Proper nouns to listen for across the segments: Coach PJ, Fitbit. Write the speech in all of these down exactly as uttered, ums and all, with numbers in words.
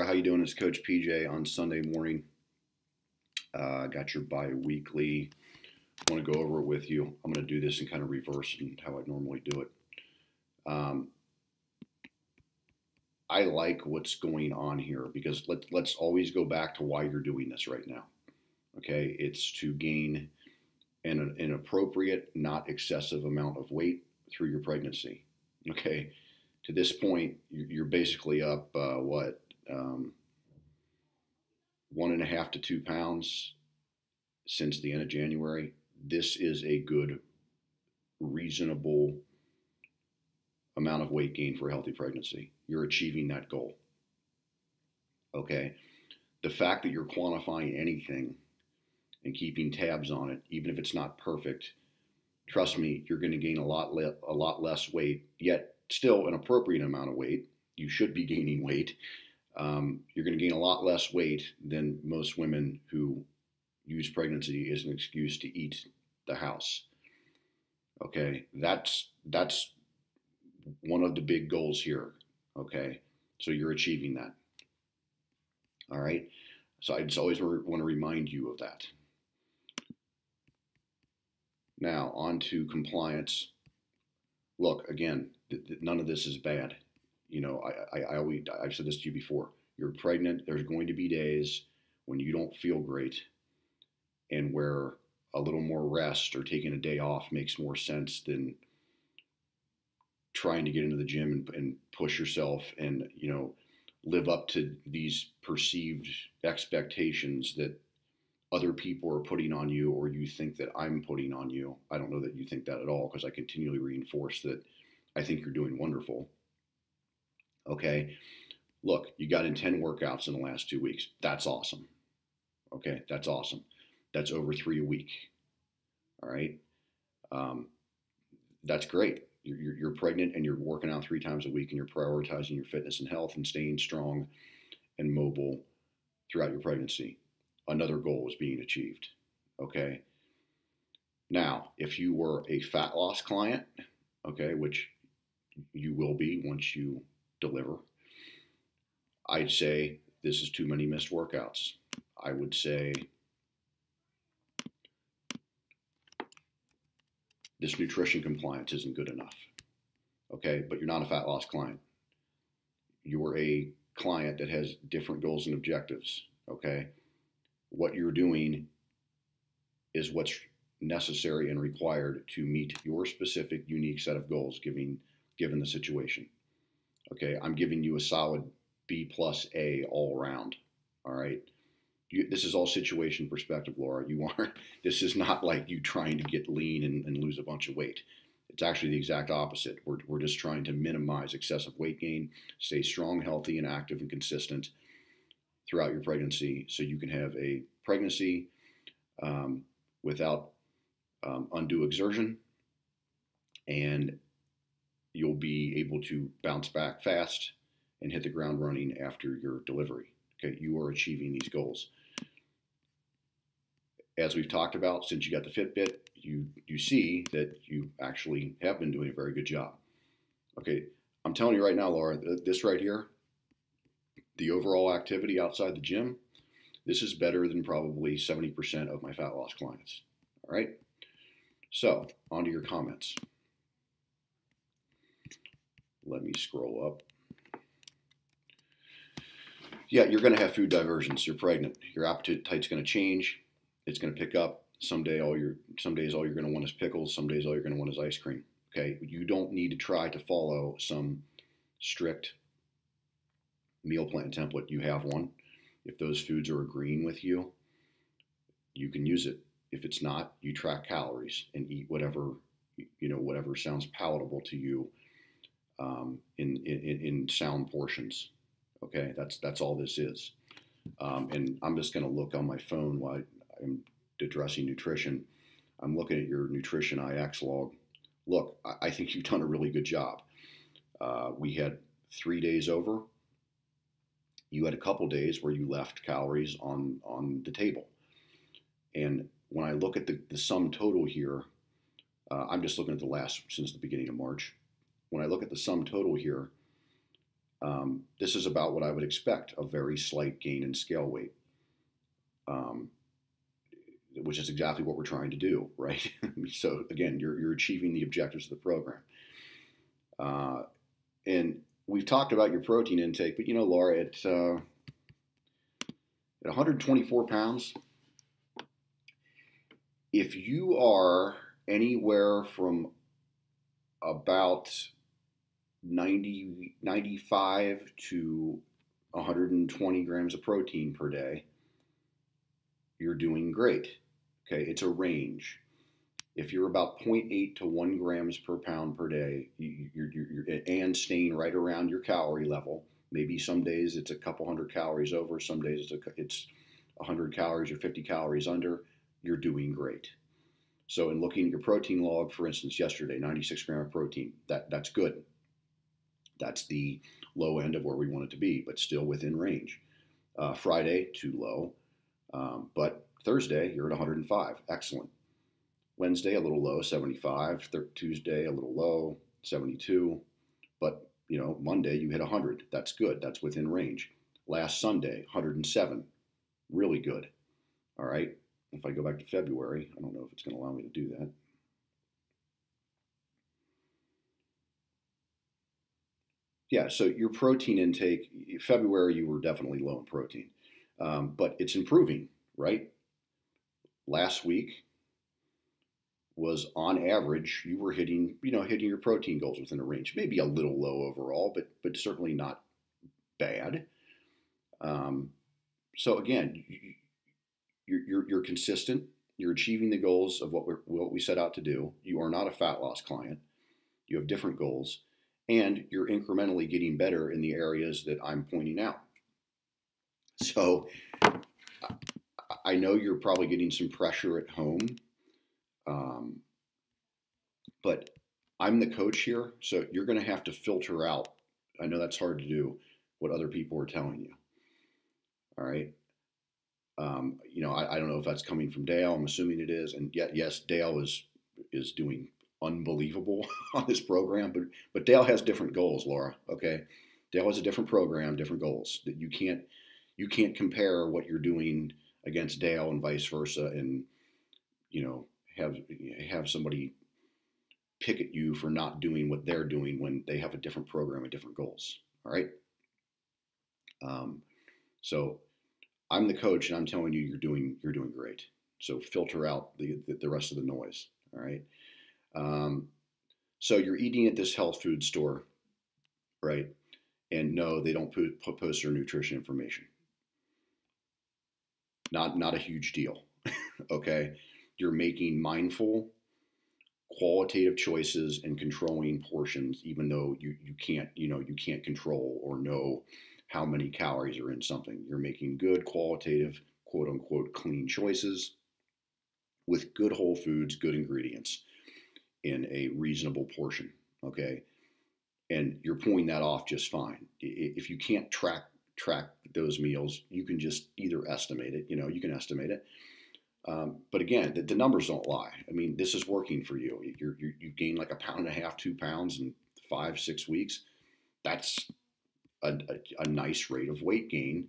How you doing? It's Coach P J on Sunday morning. Uh, got your bi-weekly. I want to go over it with you. I'm going to do this in kind of reverse and how I normally do it. Um, I like what's going on here because let, let's always go back to why you're doing this right now. Okay, it's to gain an, an appropriate, not excessive amount of weight through your pregnancy. Okay, to this point, you're basically up uh, what? Um, one and a half to two pounds since the end of January. This is a good, reasonable amount of weight gain for a healthy pregnancy. You're achieving that goal. Okay. The fact that you're quantifying anything and keeping tabs on it, even if it's not perfect, trust me, you're going to gain a lot, le- a lot less weight, yet still an appropriate amount of weight. You should be gaining weight. Um, you're going to gain a lot less weight than most women who use pregnancy as an excuse to eat the house. Okay, that's that's one of the big goals here. Okay, so you're achieving that. All right, so I just always want to remind you of that. Now on to compliance. Look, again, th th none of this is bad. You know, I, I, I always, I've said this to you before. You're pregnant. There's going to be days when you don't feel great and where a little more rest or taking a day off makes more sense than trying to get into the gym and, and push yourself and, you know, live up to these perceived expectations that other people are putting on you or you think that I'm putting on you. I don't know that you think that at all because I continually reinforce that I think you're doing wonderful. Okay, look, you got in ten workouts in the last two weeks. That's awesome. Okay, that's awesome. That's over three a week. All right, um, that's great. You're, you're pregnant and you're working out three times a week and you're prioritizing your fitness and health and staying strong and mobile throughout your pregnancy. Another goal is being achieved. Okay, now, if you were a fat loss client, okay, which you will be once you deliver, I'd say this is too many missed workouts. I would say this nutrition compliance isn't good enough. Okay, but you're not a fat loss client. You're a client that has different goals and objectives. Okay, what you're doing is what's necessary and required to meet your specific, unique set of goals given, given the situation. Okay, I'm giving you a solid B plus A all around. All right, you, this is all situation perspective, Laura. You aren't. This is not like you trying to get lean and, and lose a bunch of weight. It's actually the exact opposite. We're we're just trying to minimize excessive weight gain, stay strong, healthy, and active and consistent throughout your pregnancy, so you can have a pregnancy um, without um, undue exertion and you'll be able to bounce back fast and hit the ground running after your delivery. Okay, you are achieving these goals. As we've talked about, since you got the Fitbit, you, you see that you actually have been doing a very good job. Okay, I'm telling you right now, Laura, this right here, the overall activity outside the gym, this is better than probably seventy percent of my fat loss clients. All right, so on to your comments. Let me scroll up. Yeah, you're going to have food diversions. You're pregnant. Your appetite's going to change. It's going to pick up. Someday, all your some days all you're going to want is pickles. Some days all you're going to want is ice cream. Okay, you don't need to try to follow some strict meal plan template. You have one. If those foods are agreeing with you, you can use it. If it's not, you track calories and eat whatever you know whatever sounds palatable to you. Um, in, in, in sound portions. Okay, that's that's all this is. Um, and I'm just going to look on my phone while I'm addressing nutrition. I'm looking at your Nutrition I X log. Look, I, I think you've done a really good job. Uh, we had three days over. You had a couple days where you left calories on, on the table. And when I look at the, the sum total here, uh, I'm just looking at the last since the beginning of March. When I look at the sum total here, Um, this is about what I would expect, a very slight gain in scale weight, um, which is exactly what we're trying to do, right? So again, you're, you're achieving the objectives of the program. Uh, and we've talked about your protein intake, but you know, Laura, at, uh, at one hundred twenty-four pounds, if you are anywhere from about ninety, ninety-five to one hundred twenty grams of protein per day, you're doing great. Okay, it's a range. If you're about zero point eight to one grams per pound per day, you're, you're, you're, and staying right around your calorie level, maybe some days it's a couple hundred calories over, some days it's, a, it's one hundred calories or fifty calories under, you're doing great. So in looking at your protein log, for instance, yesterday, ninety-six grams of protein, that, that's good. That's the low end of where we want it to be, but still within range. Uh, Friday, too low. Um, but Thursday, you're at one hundred five. Excellent. Wednesday, a little low, seventy-five. Tuesday, a little low, seventy-two. But, you know, Monday, you hit one hundred. That's good. That's within range. Last Sunday, one hundred seven. Really good. All right. If I go back to February, I don't know if it's going to allow me to do that. Yeah, so your protein intake, February, you were definitely low in protein, um, but it's improving, right? Last week was on average, you were hitting, you know, hitting your protein goals within a range, maybe a little low overall, but, but certainly not bad. Um, so again, you, You're, you're, you're consistent, you're achieving the goals of what, we're, what we set out to do, you are not a fat loss client, you have different goals, and you're incrementally getting better in the areas that I'm pointing out. So I know you're probably getting some pressure at home, um, but I'm the coach here, so you're going to have to filter out, I know that's hard to do, what other people are telling you, all right? Um, you know, I, I don't know if that's coming from Dale. I'm assuming it is. And yet, yes, Dale is, is doing unbelievable on this program, but, but Dale has different goals, Laura. Okay. Dale has a different program, different goals that you can't, you can't compare what you're doing against Dale and vice versa. And, you know, have, have somebody pick at you for not doing what they're doing when they have a different program and different goals. All right. Um, so I'm the coach, and I'm telling you, you're doing you're doing great. So filter out the the, the rest of the noise. All right. Um, so you're eating at this health food store, right? And no, they don't put, post their nutrition information. Not not a huge deal. Okay. You're making mindful, qualitative choices and controlling portions, even though you you can't you know you can't control or know how many calories are in something. You're making good qualitative, quote unquote, clean choices with good whole foods, good ingredients in a reasonable portion, okay? And you're pulling that off just fine. If you can't track track those meals, you can just either estimate it, you know, you can estimate it. Um, but again, the, the numbers don't lie. I mean, this is working for you. You're, you're, you gain like a pound and a half, two pounds in five, six weeks. That's A, a nice rate of weight gain,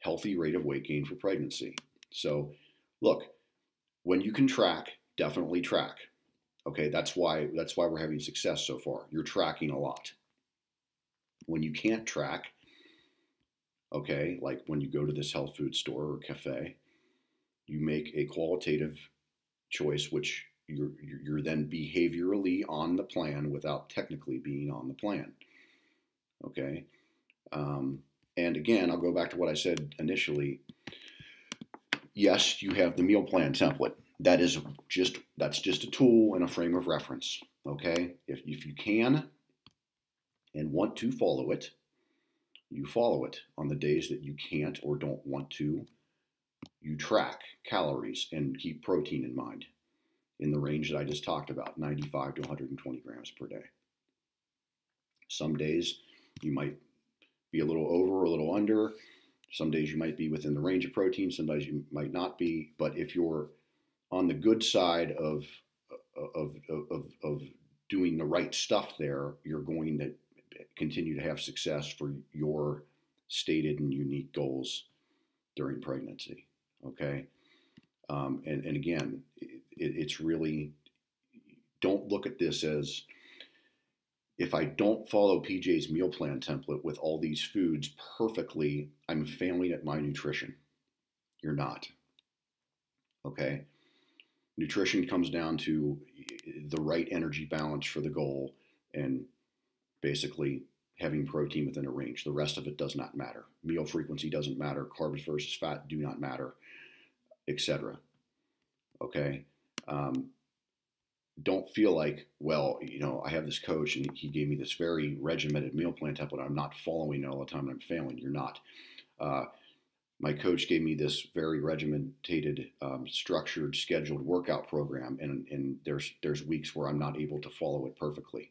healthy rate of weight gain for pregnancy. So look, when you can track, definitely track. Okay, that's why that's why we're having success so far. You're tracking a lot. When you can't track, okay, like when you go to this health food store or cafe, you make a qualitative choice, which you're, you're then behaviorally on the plan without technically being on the plan. Okay. Um, and again, I'll go back to what I said initially. Yes, you have the meal plan template. That is just, that's just a tool and a frame of reference. Okay. If, if you can and want to follow it, you follow it. On the days that you can't or don't want to, you track calories and keep protein in mind in the range that I just talked about, ninety-five to one hundred twenty grams per day. Some days you might be a little over, a little under. Some days you might be within the range of protein. Some days you might not be. But if you're on the good side of, of, of, of doing the right stuff there, you're going to continue to have success for your stated and unique goals during pregnancy, okay? Um, and, and again, it, it's really, don't look at this as, if I don't follow P J's meal plan template with all these foods perfectly, I'm failing at my nutrition. You're not, okay? Nutrition comes down to the right energy balance for the goal and basically having protein within a range. The rest of it does not matter. Meal frequency doesn't matter. Carbs versus fat do not matter, et cetera. Okay? Um, don't feel like, well, you know, I have this coach and he gave me this very regimented meal plan template. I'm not following it all the time and I'm failing. You're not. Uh, My coach gave me this very regimented, um, structured, scheduled workout program, and, and there's, there's weeks where I'm not able to follow it perfectly.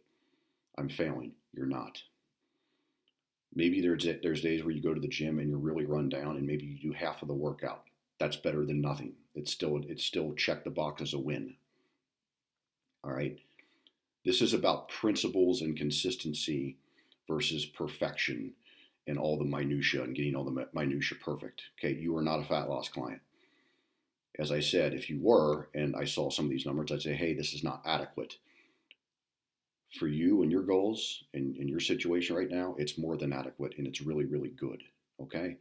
I'm failing. You're not. Maybe there's, there's days where you go to the gym and you're really run down, and maybe you do half of the workout. That's better than nothing. It's still, it's still check the box as a win. All right? This is about principles and consistency versus perfection and all the minutiae and getting all the minutiae perfect. Okay, you are not a fat loss client. As I said, if you were, and I saw some of these numbers, I'd say, hey, this is not adequate. For you and your goals and, and your situation right now, it's more than adequate, and it's really, really good, okay?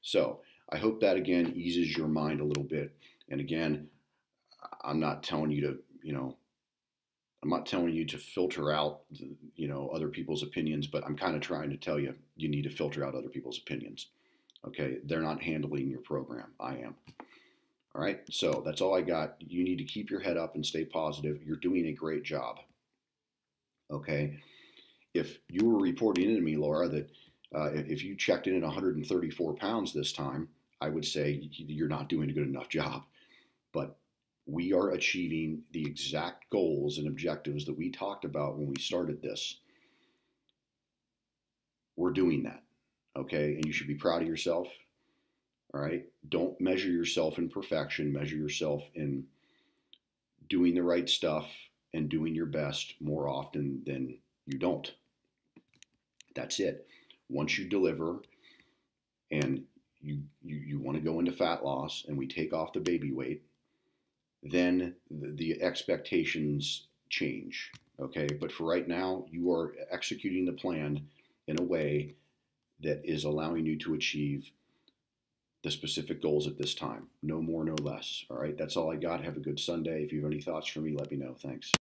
So I hope that, again, eases your mind a little bit. And again, I'm not telling you to, you know, I'm not telling you to filter out, you know, other people's opinions, but I'm kind of trying to tell you, you need to filter out other people's opinions. Okay. They're not handling your program. I am. All right. So that's all I got. You need to keep your head up and stay positive. You're doing a great job. Okay. If you were reporting in to me, Laura, that uh, if you checked in at one hundred thirty-four pounds this time, I would say you're not doing a good enough job, but we are achieving the exact goals and objectives that we talked about when we started this. We're doing that, okay? And you should be proud of yourself, all right? Don't measure yourself in perfection. Measure yourself in doing the right stuff and doing your best more often than you don't. That's it. Once you deliver and you, you, you want to go into fat loss and we take off the baby weight, then the expectations change, okay? But for right now, you are executing the plan in a way that is allowing you to achieve the specific goals at this time. No more, no less, all right? That's all I got. Have a good Sunday. If you have any thoughts for me, let me know. Thanks.